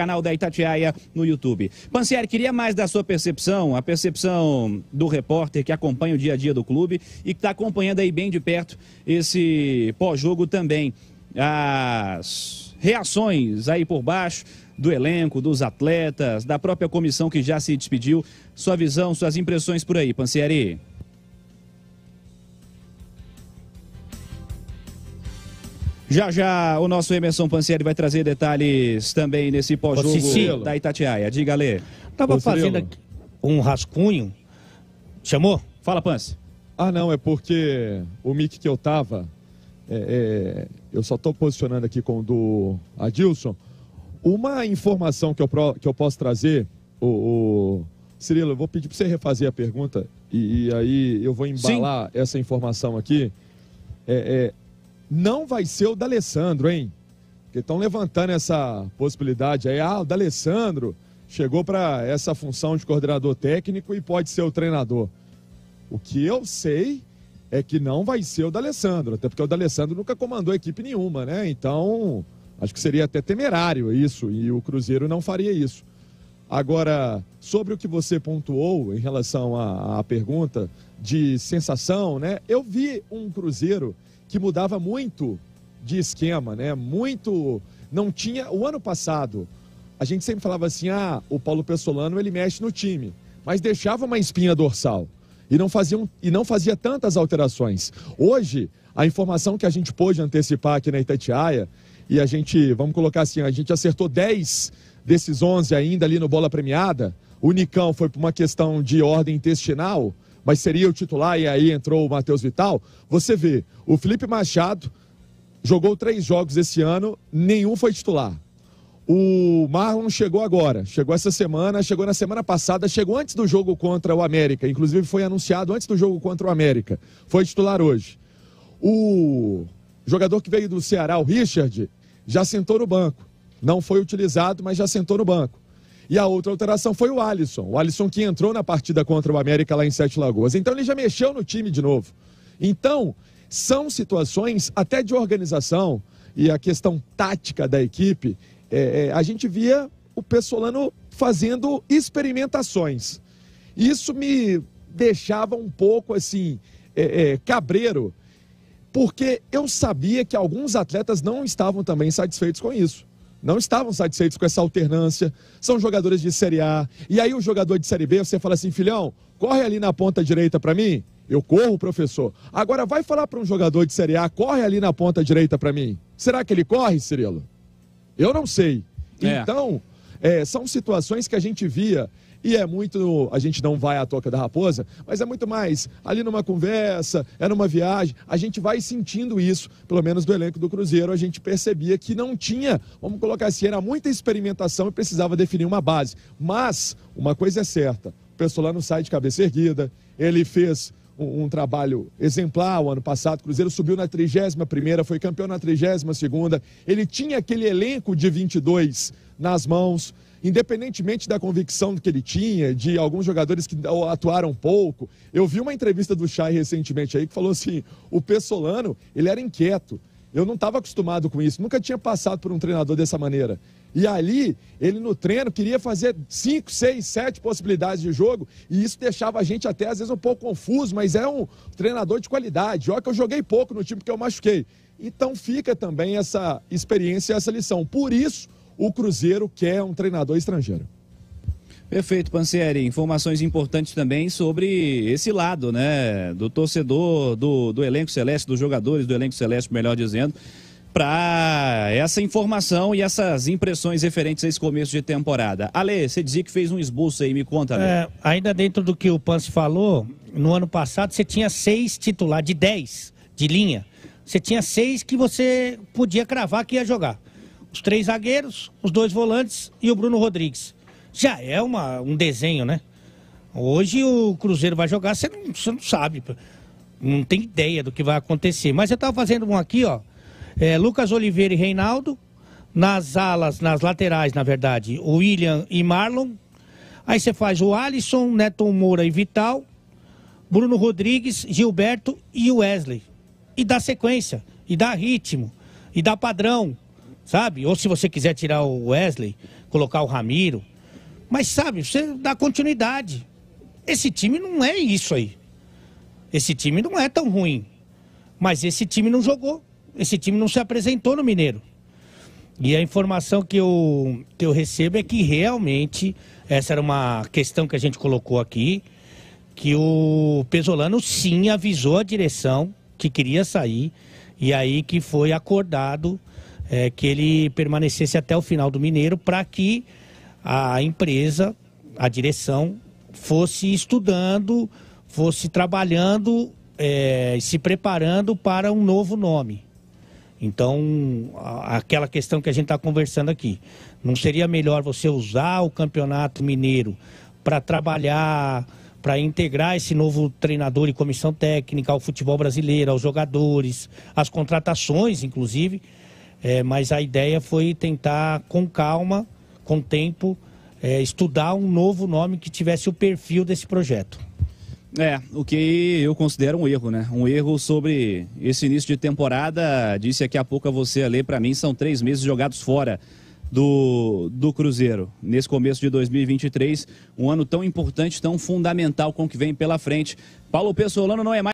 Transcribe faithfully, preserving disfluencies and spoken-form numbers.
canal da Itatiaia no YouTube. Pansieri, queria mais da sua percepção, a percepção do repórter que acompanha o dia a dia do clube e que está acompanhando aí bem de perto esse pós-jogo também. As reações aí por baixo do elenco, dos atletas, da própria comissão que já se despediu. Sua visão, suas impressões por aí, Pansieri. Já já o nosso Emerson Pansieri vai trazer detalhes também nesse pós-jogo da Itatiaia. Diga, Lê. Estava fazendo aqui um rascunho. Chamou? Fala, Pansi. Ah, não, é porque o mic que eu tava, é, é, eu só estou posicionando aqui com o do Adilson. Uma informação que eu, pro, que eu posso trazer, o, o... Cirilo, eu vou pedir para você refazer a pergunta e, e aí eu vou embalar Sim. essa informação aqui. É... é... Não vai ser o D'Alessandro, hein? Porque estão levantando essa possibilidade aí. Ah, o D'Alessandro chegou para essa função de coordenador técnico e pode ser o treinador. O que eu sei é que não vai ser o D'Alessandro, até porque o D'Alessandro nunca comandou equipe nenhuma, né? Então, acho que seria até temerário isso, e o Cruzeiro não faria isso. Agora, sobre o que você pontuou em relação à, à pergunta de sensação, né? Eu vi um Cruzeiro que mudava muito de esquema, né? Muito, não tinha... O ano passado, a gente sempre falava assim, ah, o Paulo Pezzolano, ele mexe no time, mas deixava uma espinha dorsal e não fazia, um... e não fazia tantas alterações. Hoje, a informação que a gente pôde antecipar aqui na Itatiaia, e a gente, vamos colocar assim, a gente acertou dez desses onze ainda ali no Bola Premiada, o Nicão foi por uma questão de ordem intestinal, mas seria o titular e aí entrou o Matheus Vital. Você vê, o Felipe Machado jogou três jogos esse ano, nenhum foi titular. O Marlon chegou agora, chegou essa semana, chegou na semana passada, chegou antes do jogo contra o América, inclusive foi anunciado antes do jogo contra o América, foi titular hoje. O jogador que veio do Ceará, o Richard, já sentou no banco, não foi utilizado, mas já sentou no banco. E a outra alteração foi o Alisson. O Alisson que entrou na partida contra o América lá em Sete Lagoas. Então ele já mexeu no time de novo. Então, são situações até de organização e a questão tática da equipe. É, é, a gente via o Pezzolano fazendo experimentações. Isso me deixava um pouco assim, é, é, cabreiro, porque eu sabia que alguns atletas não estavam também satisfeitos com isso. Não estavam satisfeitos com essa alternância, são jogadores de Série A. E aí o jogador de Série B, você fala assim, filhão, corre ali na ponta direita para mim. Eu corro, professor. Agora vai falar para um jogador de Série A, corre ali na ponta direita para mim. Será que ele corre, Cirilo? Eu não sei. É. Então, é, são situações que a gente via... E é muito, a gente não vai à toca da raposa, mas é muito mais ali numa conversa, é numa viagem, a gente vai sentindo isso, pelo menos do elenco do Cruzeiro, a gente percebia que não tinha, vamos colocar assim, era muita experimentação e precisava definir uma base. Mas, uma coisa é certa, o pessoal lá não sai de cabeça erguida, ele fez um, um trabalho exemplar o ano passado, o Cruzeiro subiu na trigésima primeira, foi campeão na trigésima segunda, ele tinha aquele elenco de vinte e dois nas mãos, independentemente da convicção que ele tinha, de alguns jogadores que atuaram pouco. Eu vi uma entrevista do Chai recentemente aí que falou assim, o Pezzolano, ele era inquieto, eu não estava acostumado com isso, nunca tinha passado por um treinador dessa maneira. E ali, ele no treino queria fazer cinco, seis, sete possibilidades de jogo e isso deixava a gente até às vezes um pouco confuso, mas é um treinador de qualidade. Olha que eu joguei pouco no time porque eu machuquei. Então fica também essa experiência e essa lição. Por isso, o Cruzeiro quer um treinador estrangeiro. Perfeito, Pansieri. Informações importantes também sobre esse lado, né? Do torcedor, do, do elenco celeste, dos jogadores do elenco celeste, melhor dizendo, para essa informação e essas impressões referentes a esse começo de temporada. Ale, você dizia que fez um esboço aí, me conta, Ale. É, ainda dentro do que o Pansi falou, no ano passado você tinha seis titulares, de dez de linha. Você tinha seis que você podia cravar que ia jogar. Os três zagueiros, os dois volantes e o Bruno Rodrigues. Já é uma, um desenho, né? Hoje o Cruzeiro vai jogar, você não, você não sabe, não tem ideia do que vai acontecer. Mas eu estava fazendo um aqui, ó, é, Lucas Oliveira e Reinaldo, nas alas, nas laterais, na verdade, o William e Marlon. Aí você faz o Alisson, Neto Moura e Vital, Bruno Rodrigues, Gilberto e Wesley. E dá sequência, e dá ritmo, e dá padrão. Sabe? Ou se você quiser tirar o Wesley, colocar o Ramiro. Mas sabe, você dá continuidade. Esse time não é isso aí. Esse time não é tão ruim. Mas esse time não jogou. Esse time não se apresentou no Mineiro. E a informação que eu, que eu recebo é que realmente, essa era uma questão que a gente colocou aqui, que o Pezzolano sim avisou a direção que queria sair, e aí que foi acordado é, que ele permanecesse até o final do Mineiro para que a empresa, a direção, fosse estudando, fosse trabalhando, é, se preparando para um novo nome. Então, aquela questão que a gente está conversando aqui, não seria melhor você usar o Campeonato Mineiro para trabalhar, para integrar esse novo treinador e comissão técnica ao futebol brasileiro, aos jogadores, às contratações, inclusive? É, mas a ideia foi tentar, com calma, com tempo, é, estudar um novo nome que tivesse o perfil desse projeto. É, o que eu considero um erro, né? Um erro sobre esse início de temporada. Disse aqui a pouco a você, Ale, para mim são três meses jogados fora do, do Cruzeiro. Nesse começo de dois mil e vinte e três, um ano tão importante, tão fundamental com o que vem pela frente. Paulo Pezzolano não é mais...